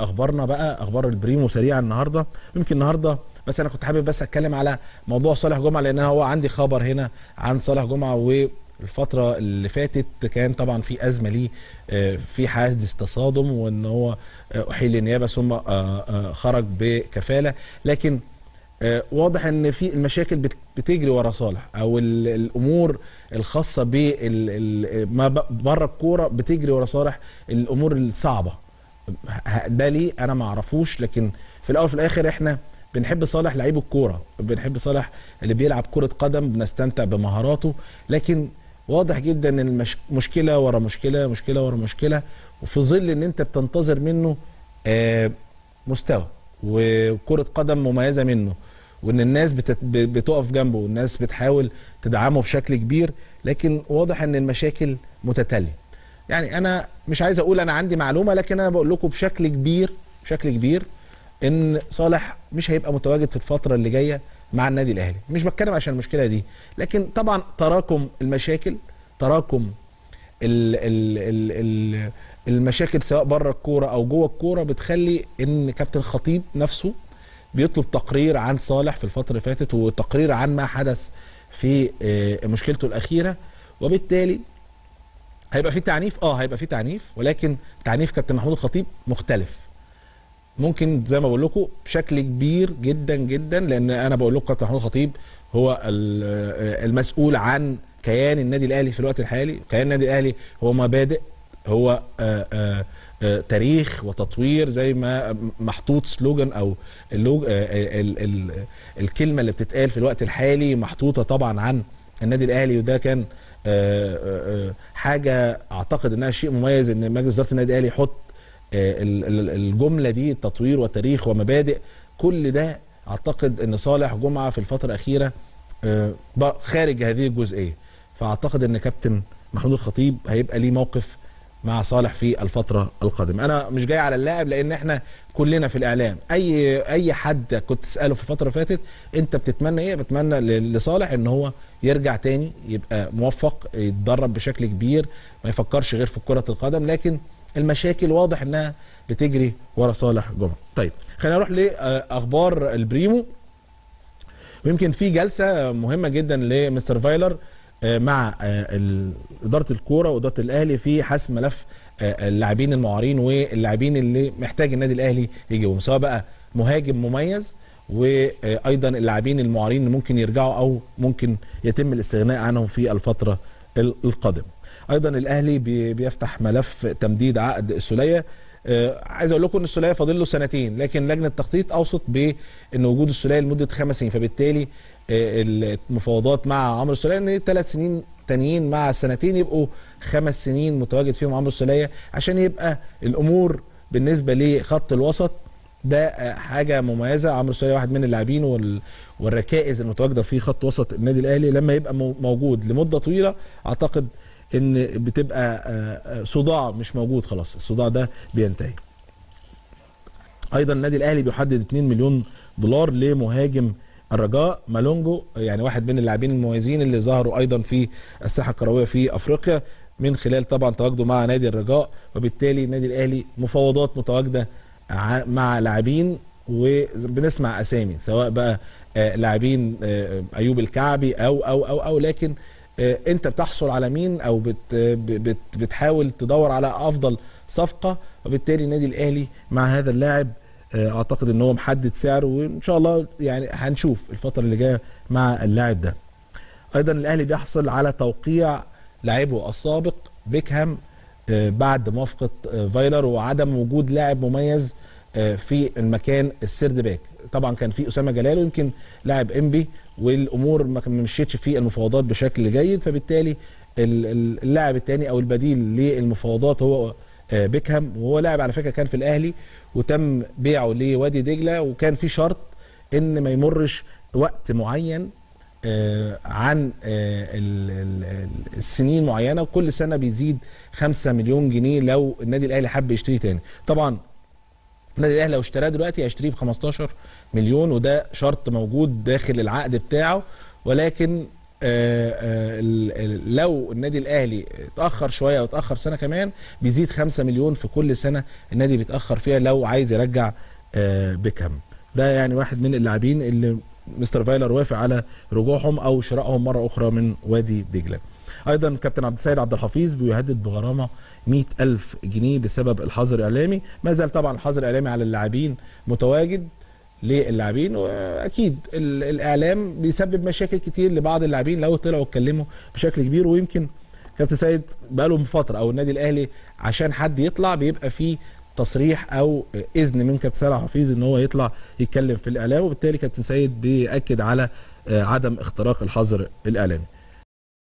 اخبارنا بقى، اخبار البريمو سريعه النهارده. يمكن النهارده بس انا كنت حابب بس اتكلم على موضوع صالح جمعه، لان هو عندي خبر هنا عن صالح جمعه. والفتره اللي فاتت كان طبعا في ازمه ليه في حادث تصادم، وان هو احيل النيابه ثم خرج بكفاله، لكن واضح ان في المشاكل بتجري ورا صالح، او الامور الخاصه بما بره الكوره بتجري ورا صالح، الامور الصعبه. ده ليه انا ما اعرفوش، لكن في الاول وفي الاخر احنا بنحب صالح لعيب الكوره، بنحب صالح اللي بيلعب كره قدم، بنستمتع بمهاراته، لكن واضح جدا ان مشكله ورا مشكله، مشكله ورا مشكله، وفي ظل ان انت بتنتظر منه مستوى وكره قدم مميزه منه، وان الناس بتقف جنبه، والناس بتحاول تدعمه بشكل كبير، لكن واضح ان المشاكل متتاليه. يعني انا مش عايز اقول انا عندي معلومه، لكن انا بقول لكم بشكل كبير ان صالح مش هيبقى متواجد في الفتره اللي جايه مع النادي الاهلي. مش بتكلم عشان المشكله دي، لكن طبعا تراكم المشاكل، تراكم المشاكل سواء بره الكوره او جوه الكوره، بتخلي ان كابتن الخطيب نفسه بيطلب تقرير عن صالح في الفتره اللي فاتت، وتقرير عن ما حدث في مشكلته الاخيره. وبالتالي هيبقى في تعنيف، هيبقى في تعنيف، ولكن تعنيف كابتن محمود الخطيب مختلف. ممكن زي ما بقول لكم بشكل كبير جدا جدا، لان انا بقول لكم كابتن محمود الخطيب هو المسؤول عن كيان النادي الاهلي في الوقت الحالي. كيان النادي الاهلي هو مبادئ، هو تاريخ وتطوير، زي ما محطوط سلوجن او الكلمه اللي بتتقال في الوقت الحالي محطوطه طبعا عن النادي الاهلي. وده كان حاجه اعتقد انها شيء مميز، ان مجلس اداره النادي الاهلي يحط الجمله دي، تطوير وتاريخ ومبادئ. كل ده اعتقد ان صالح جمعه في الفتره الاخيره خارج هذه الجزئيه، فاعتقد ان كابتن محمود الخطيب هيبقى ليه موقف مع صالح في الفتره القادمه. انا مش جاي على اللاعب، لان احنا كلنا في الاعلام اي حد كنت تساله في الفتره اللي فاتت انت بتتمنى ايه، بتمنى لصالح ان هو يرجع تاني، يبقى موفق، يتدرب بشكل كبير، ما يفكرش غير في كره القدم، لكن المشاكل واضح انها بتجري ورا صالح جمعه. طيب خلينا نروح لاخبار البريمو. ويمكن في جلسه مهمه جدا لمستر فايلر مع اداره الكوره واداره الاهلي في حسم ملف اللاعبين المعارين، واللاعبين اللي محتاج النادي الاهلي يجيبهم، سواء بقى مهاجم مميز، وايضا اللاعبين المعارين اللي ممكن يرجعوا او ممكن يتم الاستغناء عنهم في الفتره القادمه. ايضا الاهلي بيفتح ملف تمديد عقد السليه. عايز اقول لكم ان السليه فاضل له سنتين، لكن لجنه التخطيط اوصت بان وجود السليه لمده 5 سنين، فبالتالي المفاوضات مع عمرو السليه ان 3 سنين تانيين مع السنتين يبقوا 5 سنين متواجد فيهم عمرو السليه، عشان يبقى الامور بالنسبه لخط الوسط ده حاجه مميزه. عمرو السليه واحد من اللاعبين والركائز المتواجده في خط وسط النادي الاهلي، لما يبقى موجود لمده طويله اعتقد ان بتبقى صداع مش موجود، خلاص الصداع ده بينتهي. ايضا النادي الاهلي بيحدد 2 مليون دولار لمهاجم الرجاء مالونجو، يعني واحد من اللاعبين المميزين اللي ظهروا ايضا في الساحه الكرويه في افريقيا من خلال طبعا تواجده مع نادي الرجاء. وبالتالي النادي الاهلي مفاوضات متواجده مع لاعبين، وبنسمع اسامي سواء بقى لاعبين ايوب الكعبي او لكن انت بتحصل على مين، او بتحاول تدور على افضل صفقه. وبالتالي النادي الاهلي مع هذا اللاعب اعتقد ان هو محدد سعره، وان شاء الله يعني هنشوف الفتره اللي جايه مع اللاعب ده. ايضا الاهلي بيحصل على توقيع لاعبه السابق بيكهام بعد موافقه فايلر، وعدم وجود لاعب مميز في المكان السيرد باك. طبعا كان في اسامه جلال، ويمكن لاعب انبي، والامور ما مشيتش في المفاوضات بشكل جيد، فبالتالي اللاعب الثاني او البديل للمفاوضات هو بيكهام، وهو لاعب على فكره كان في الاهلي وتم بيعه لوادي دجله، وكان في شرط ان ما يمرش وقت معين عن السنين معينه، وكل سنه بيزيد 5 مليون جنيه لو النادي الاهلي حب يشتريه تاني. طبعا النادي الاهلي لو اشتراه دلوقتي هيشتريه ب 15 مليون، وده شرط موجود داخل العقد بتاعه، ولكن لو النادي الاهلي اتاخر شويه او اتاخر سنه كمان بيزيد 5 مليون في كل سنه النادي بيتاخر فيها لو عايز يرجع بيكهام. ده يعني واحد من اللاعبين اللي مستر فايلر وافق على رجوعهم او شرائهم مره اخرى من وادي دجله. ايضا كابتن عبد السيد عبد الحفيظ بيهدد بغرامه 100,000 جنيه بسبب الحظر الاعلامي. ما زال طبعا الحظر الاعلامي على اللاعبين متواجد للاعبين، واكيد الاعلام بيسبب مشاكل كتير لبعض اللاعبين لو طلعوا اتكلموا بشكل كبير. ويمكن كابتن سيد بقاله من فتره او النادي الاهلي عشان حد يطلع بيبقى فيه تصريح او اذن من كابتن صالح حفيظ ان هو يطلع يتكلم في الاعلام، وبالتالي كابتن سيد بيأكد على عدم اختراق الحظر الاعلامي.